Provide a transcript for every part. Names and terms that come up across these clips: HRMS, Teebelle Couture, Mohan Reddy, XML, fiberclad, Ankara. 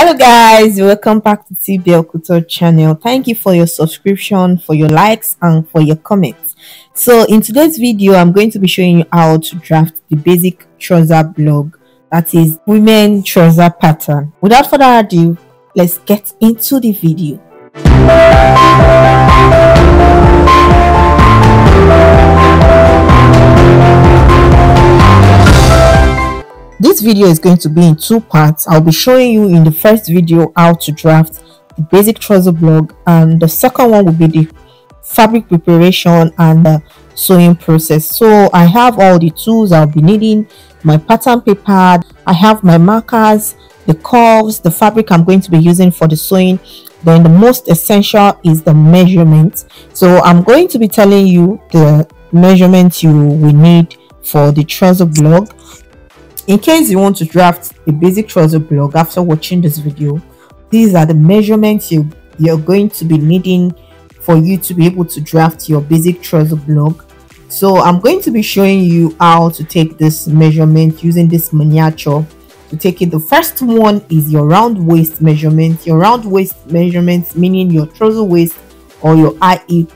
Hello guys, welcome back to Teebelle Couture channel. Thank you for your subscription, for your likes and for your comments. So in today's video I'm going to be showing you how to draft the basic trouser blog, that is women trouser pattern. Without further ado, let's get into the video. This video is going to be in two parts. I'll be showing you in the first video how to draft the basic trouser blog, and the second one will be the fabric preparation and the sewing process. So I have all the tools I'll be needing, my pattern paper, I have my markers, the curves, the fabric I'm going to be using for the sewing. Then the most essential is the measurements. So I'm going to be telling you the measurements you will need for the trouser blog. In case you want to draft a basic trouser blog after watching this video, these are the measurements you're going to be needing for you to be able to draft your basic trouser blog. So I'm going to be showing you how to take this measurement using this miniature to take it. The first one is your round waist measurement. Your round waist measurements meaning your trouser waist or your high hip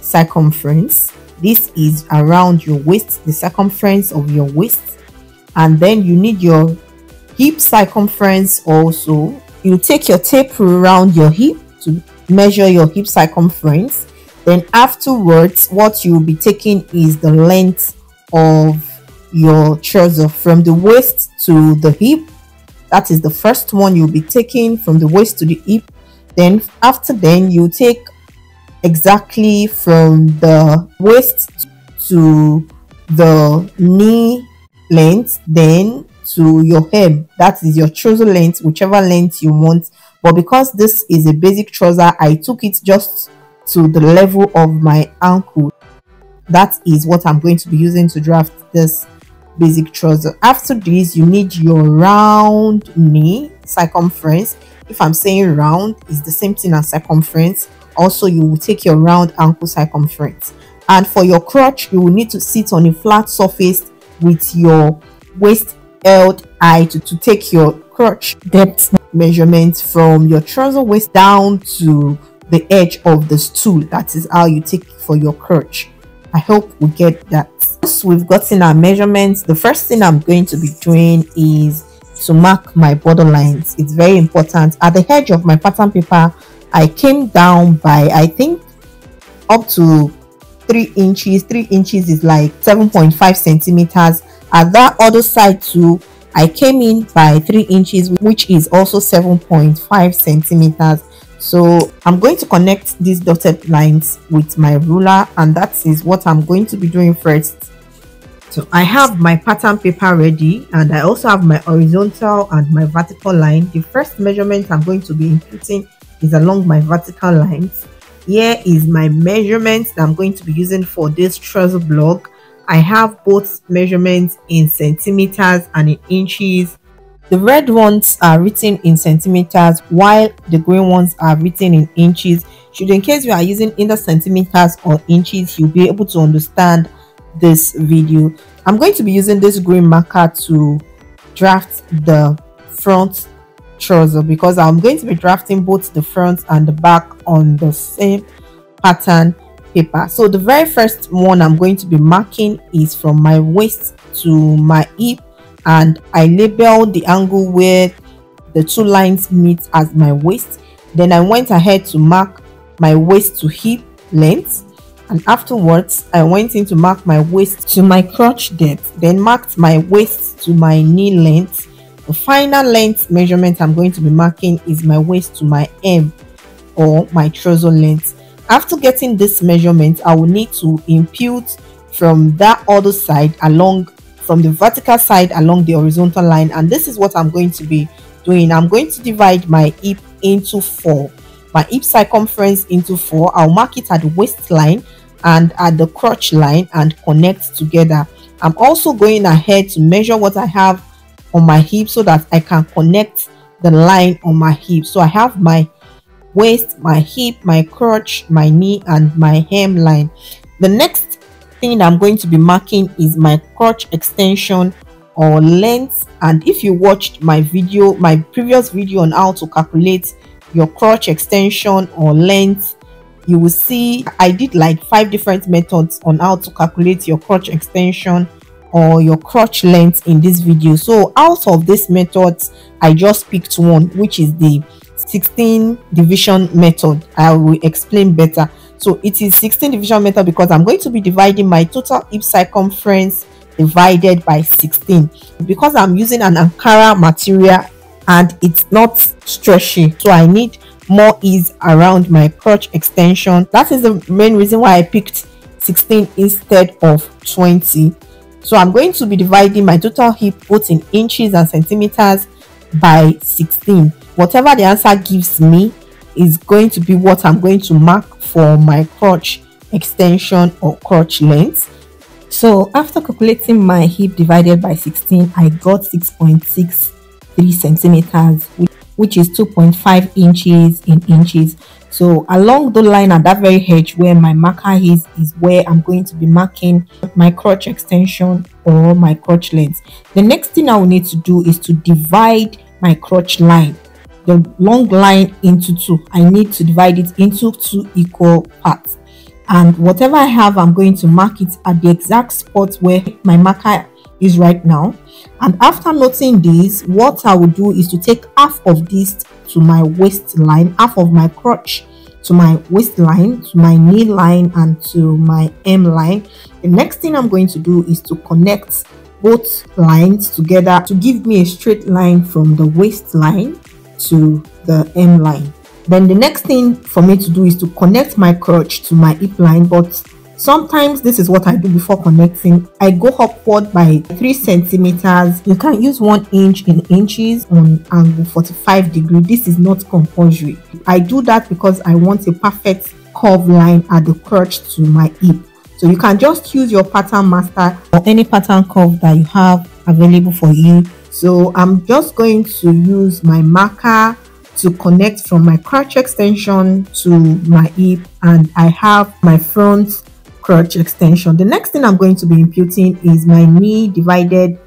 circumference. This is around your waist, the circumference of your waist. And then you need your hip circumference also. You take your tape around your hip to measure your hip circumference. Then afterwards, what you'll be taking is the length of your trouser from the waist to the hip. That is the first one you'll be taking, from the waist to the hip. Then after then, you take exactly from the waist to the knee length, then to your hem, that is your trouser length, whichever length you want. But because this is a basic trouser, I took it just to the level of my ankle. That is what I'm going to be using to draft this basic trouser. After this, you need your round knee circumference. If I'm saying round, it's the same thing as circumference. Also, you will take your round ankle circumference. And for your crotch, you will need to sit on a flat surface with your waist held high to take your crotch depth measurement from your trouser waist down to the edge of the stool. That is how you take for your crotch. I hope we get that. Once we've gotten our measurements, the first thing I'm going to be doing is to mark my borderlines. It's very important. At the edge of my pattern paper, I came down by, I think, up to 3 inches. 3 inches is like 7.5 centimeters. At that other side too, I came in by 3 inches, which is also 7.5 centimeters. So I'm going to connect these dotted lines with my ruler, and that is what I'm going to be doing first. So I have my pattern paper ready, and I also have my horizontal and my vertical line. The first measurement I'm going to be inputting is along my vertical lines. Here is my measurements that I'm going to be using for this trouser blog. I have both measurements in centimeters and in inches. The red ones are written in centimeters while the green ones are written in inches. Should in case you are using either centimeters or inches, you'll be able to understand this video. I'm going to be using this green marker to draft the front trouser, because I'm going to be drafting both the front and the back on the same pattern paper. So the very first one I'm going to be marking is from my waist to my hip, and I labeled the angle where the two lines meet as my waist. Then I went ahead to mark my waist to hip length, and afterwards I went in to mark my waist to my crotch depth, then marked my waist to my knee length. The final length measurement I'm going to be marking is my waist to my hem, or my trouser length. After getting this measurement, I will need to impute from that other side along, from the vertical side along the horizontal line, and this is what I'm going to be doing. I'm going to divide my hip into 4, my hip circumference into 4. I'll mark it at the waistline and at the crotch line and connect together. I'm also going ahead to measure what I have on my hip so that I can connect the line on my hip. So I have my waist, my hip, my crotch, my knee and my hemline. The next thing I'm going to be marking is my crotch extension or length. And if you watched my previous video on how to calculate your crotch extension or length, you will see I did like 5 different methods on how to calculate your crotch extension or your crotch length in this video. So out of these methods, I just picked one, which is the 16 division method. I will explain better. So it is 16 division method because I'm going to be dividing my total hip circumference divided by 16, because I'm using an Ankara material and it's not stretchy, so I need more ease around my crotch extension. That is the main reason why I picked 16 instead of 20. So I'm going to be dividing my total hip both in inches and centimeters by 16. Whatever the answer gives me is going to be what I'm going to mark for my crotch extension or crotch length. So after calculating my hip divided by 16, I got 6.63 centimeters, which is 2.5 inches in inches. So along the line at that very edge where my marker is where I'm going to be marking my crotch extension or my crotch length. The next thing I will need to do is to divide my crotch line, the long line, into 2. I need to divide it into 2 equal parts, and whatever I have, I'm going to mark it at the exact spot where my marker is right now. And after noting this, what I will do is to take half of this to my waistline, half of my crotch to my waistline, to my knee line, and to my M line. The next thing I'm going to do is to connect both lines together to give me a straight line from the waistline to the M line. Then the next thing for me to do is to connect my crotch to my hip line, but sometimes this is what I do before connecting. I go upward by 3 centimeters. You can use 1 inch in inches on angle 45 degrees. This is not compulsory. I do that because I want a perfect curve line at the crotch to my hip. So you can just use your pattern master or any pattern curve that you have available for you. So I'm just going to use my marker to connect from my crotch extension to my hip, and I have my front crotch extension. The next thing I'm going to be imputing is my knee divided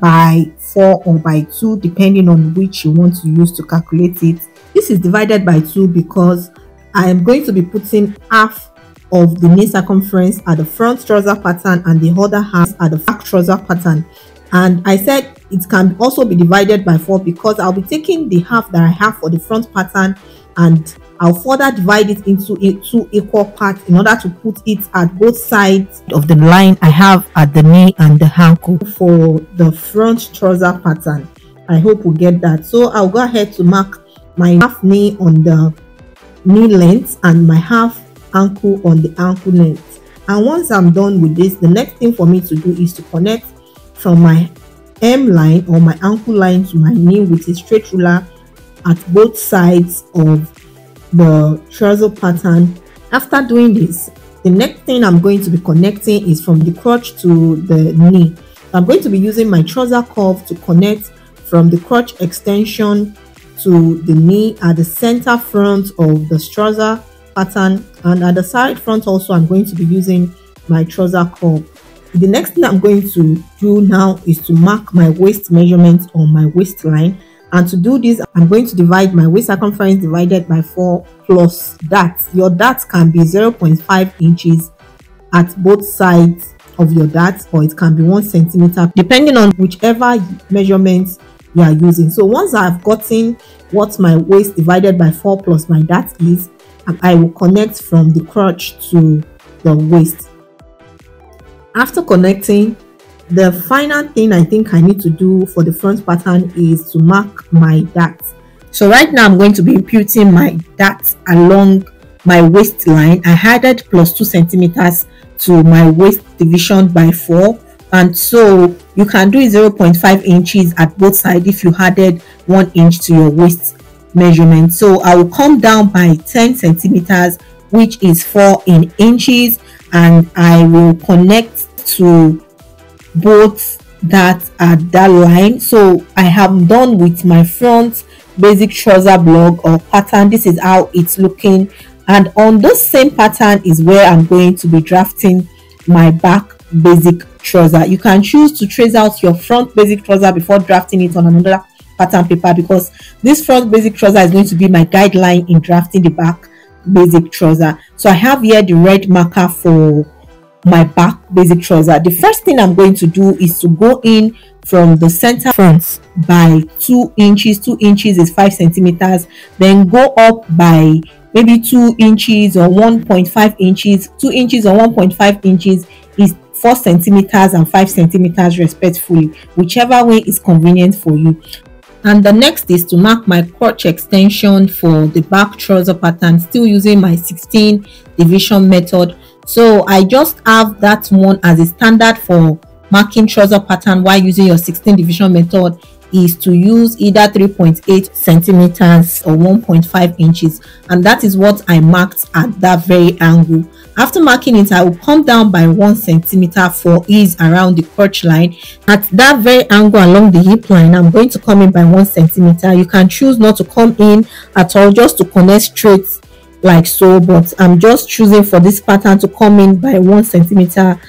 by 4 or by 2, depending on which you want to use to calculate it. This is divided by 2 because I am going to be putting half of the knee circumference at the front trouser pattern and the other half at the back trouser pattern. And I said it can also be divided by 4 because I'll be taking the half that I have for the front pattern and I'll further divide it into 2 equal parts in order to put it at both sides of the line I have at the knee and the ankle for the front trouser pattern. I hope we get that. So I'll go ahead to mark my half knee on the knee length and my half ankle on the ankle length. And once I'm done with this, the next thing for me to do is to connect from my M line or my ankle line to my knee with a straight ruler at both sides of the trouser pattern. After doing this, the next thing I'm going to be connecting is from the crotch to the knee. I'm going to be using my trouser curve to connect from the crotch extension to the knee at the center front of the trouser pattern, and at the side front also I'm going to be using my trouser curve. The next thing I'm going to do now is to mark my waist measurements on my waistline. And to do this, I'm going to divide my waist circumference divided by 4 plus darts. Your darts can be 0.5 inches at both sides of your darts, or it can be 1 centimeter, depending on whichever measurements you are using. So once I've gotten what my waist divided by 4 plus my dart is, I will connect from the crotch to the waist. After connecting, the final thing I think I need to do for the front pattern is to mark my darts. So right now I'm going to be imputing my darts along my waistline. I added plus 2 centimeters to my waist division by 4, and so you can do 0.5 inches at both sides if you added 1 inch to your waist measurement. So I will come down by 10 centimeters, which is 4 in inches, and I will connect to both that at that line. So I have done with my front basic trouser block or pattern. This is how it's looking, and on this same pattern is where I'm going to be drafting my back basic trouser. You can choose to trace out your front basic trouser before drafting it on another pattern paper, because this front basic trouser is going to be my guideline in drafting the back basic trouser. So I have here the red marker for my back basic trouser. The first thing I'm going to do is to go in from the center front by 2 inches. 2 inches is 5 centimeters. Then go up by maybe 2 inches or 1.5 inches. 2 inches or 1.5 inches is 4 centimeters and 5 centimeters respectively, whichever way is convenient for you. And the next is to mark my crotch extension for the back trouser pattern, still using my 16 division method. So I just have that one as a standard for marking trouser pattern while using your 16 division method, is to use either 3.8 centimeters or 1.5 inches. And that is what I marked at that very angle. After marking it, I will come down by 1 centimeter for ease around the crotch line. At that very angle along the hip line, I'm going to come in by 1 centimeter. You can choose not to come in at all, just to connect straight like so, but I'm just choosing for this pattern to come in by 1 centimeter.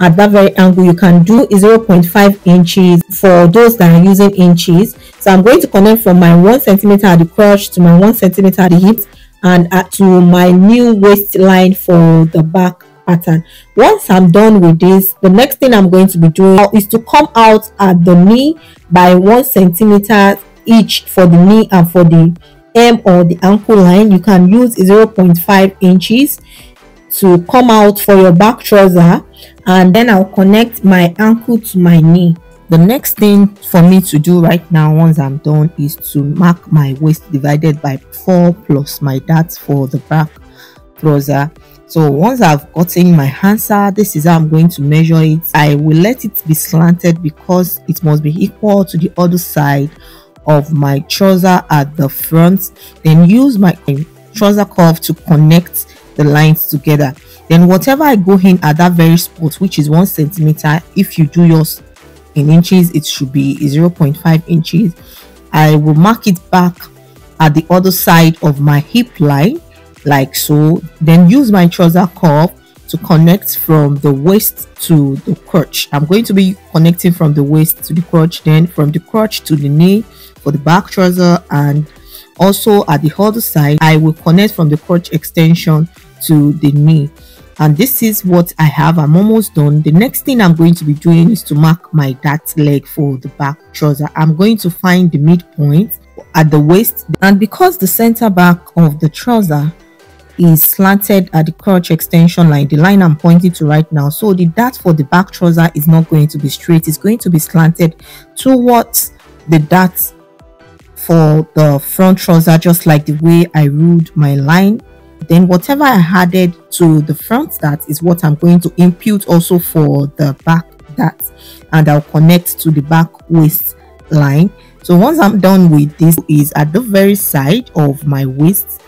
At that very angle, you can do 0.5 inches for those that are using inches. So I'm going to connect from my 1 centimeter at the crotch to my 1 centimeter at the hip, and to my new waistline for the back pattern. Once I'm done with this, the next thing I'm going to be doing is to come out at the knee by 1 centimeter each for the knee and for the M or the ankle line. You can use 0.5 inches to come out for your back trouser, and then I'll connect my ankle to my knee. The next thing for me to do right now, once I'm done, is to mark my waist divided by 4 plus my darts for the back trouser. So once I've gotten my answer, this is how I'm going to measure it. I will let it be slanted because it must be equal to the other side of my trouser at the front. Then use my trouser curve to connect the lines together. Then whatever I go in at that very spot, which is 1 centimeter, if you do yours in inches, it should be 0.5 inches. I will mark it back at the other side of my hip line like so. Then use my trouser curve to connect from the waist to the crotch. I'm going to be connecting from the waist to the crotch, then from the crotch to the knee for the back trouser, and also at the other side I will connect from the crotch extension to the knee. And this is what I have. I'm almost done. The next thing I'm going to be doing is to mark my dart leg for the back trouser. I'm going to find the midpoint at the waist, and because the center back of the trouser is slanted at the crotch extension line, the line I'm pointing to right now, so the dart for the back trouser is not going to be straight. It's going to be slanted towards the dart for the front trouser, just like the way I ruled my line. Then whatever I added to the front dart is what I'm going to impute also for the back dart, and I'll connect to the back waist line. So once I'm done with this, is at the very side of my waist,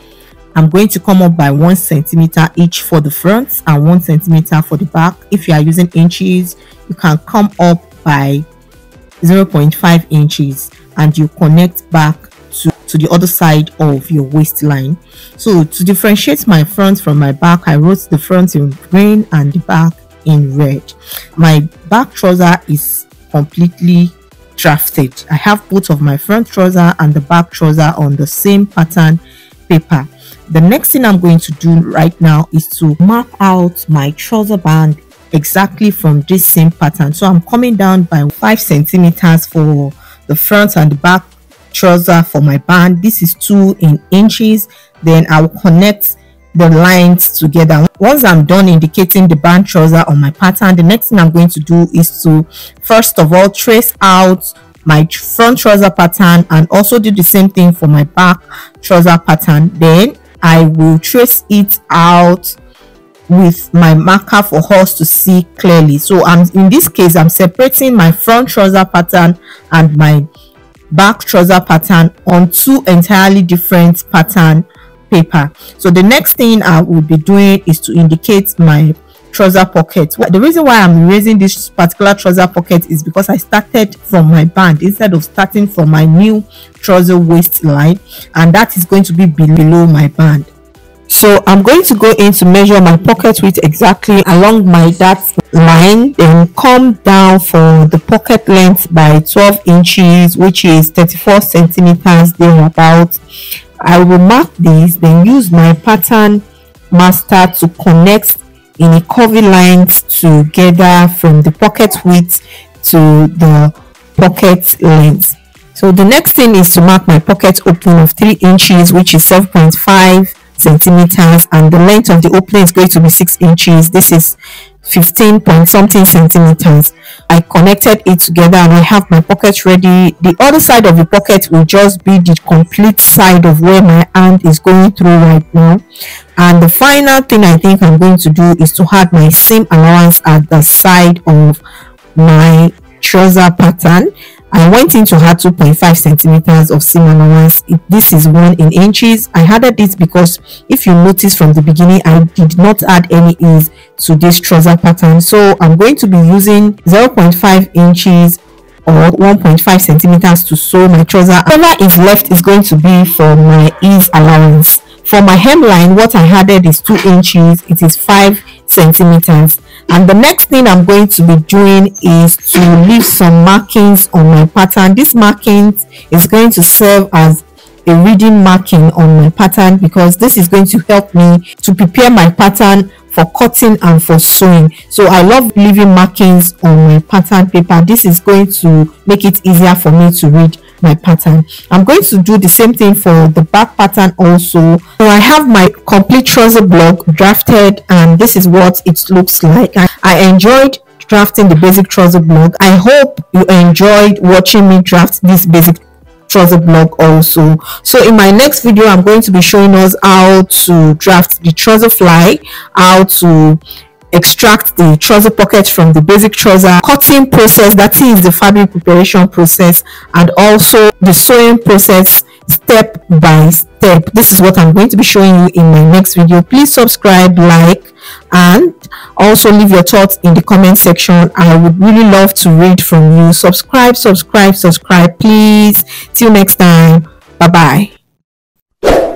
I'm going to come up by 1 centimeter each for the front and 1 centimeter for the back. If you are using inches, you can come up by 0.5 inches and you connect back to the other side of your waistline. So to differentiate my front from my back, I wrote the front in green and the back in red. My back trouser is completely drafted. I have both of my front trouser and the back trouser on the same pattern paper. The next thing I'm going to do right now is to mark out my trouser band exactly from this same pattern. So I'm coming down by 5 centimeters for the front and the back trouser for my band. This is 2 in inches. Then I'll connect the lines together. Once I'm done indicating the band trouser on my pattern, the next thing I'm going to do is to first of all trace out my front trouser pattern, and also do the same thing for my back trouser pattern. Then I will trace it out with my marker for us to see clearly. So I'm, in this case, I'm separating my front trouser pattern and my back trouser pattern on 2 entirely different pattern paper. So the next thing I will be doing is to indicate my trouser pocket. The reason why I'm raising this particular trouser pocket is because I started from my band instead of starting from my new trouser waistline, and that is going to be below my band. So I'm going to go in to measure my pocket width exactly along my dart line, then come down for the pocket length by 12 inches, which is 34 centimeters, then about. I will mark this, then use my pattern master to connect in a curvy lines together from the pocket width to the pocket length. So the next thing is to mark my pocket opening of 3 inches, which is 7.5 centimeters, and the length of the opening is going to be 6 inches. This is 15 point something centimeters. I connected it together and I have my pocket ready. The other side of the pocket will just be the complete side of where my hand is going through right now. And the final thing I think I'm going to do is to add my seam allowance at the side of my trouser pattern. I went in to add 2.5 centimeters of seam allowance. This is 1 in inches. I added this because if you notice from the beginning, I did not add any ease to this trouser pattern. So I'm going to be using 0.5 inches or 1.5 centimeters to sew my trouser. Whatever is left is going to be for my ease allowance. For my hemline, what I added is 2 inches. It is 5 centimeters. And the next thing I'm going to be doing is to leave some markings on my pattern. This marking is going to serve as a reading marking on my pattern, because this is going to help me to prepare my pattern for cutting and for sewing. So I love leaving markings on my pattern paper. This is going to make it easier for me to read my pattern. I'm going to do the same thing for the back pattern also. So I have my complete trouser block drafted, and this is what it looks like. I enjoyed drafting the basic trouser block. I hope you enjoyed watching me draft this basic trouser block also. So in my next video, I'm going to be showing us how to draft the trouser fly, how to extract the trouser pocket from the basic trouser, cutting process, that is the fabric preparation process, and also the sewing process step by step. This is what I'm going to be showing you in my next video. Please subscribe, like, and also leave your thoughts in the comment section. I would really love to read from you. Subscribe, please. Till next time. Bye bye.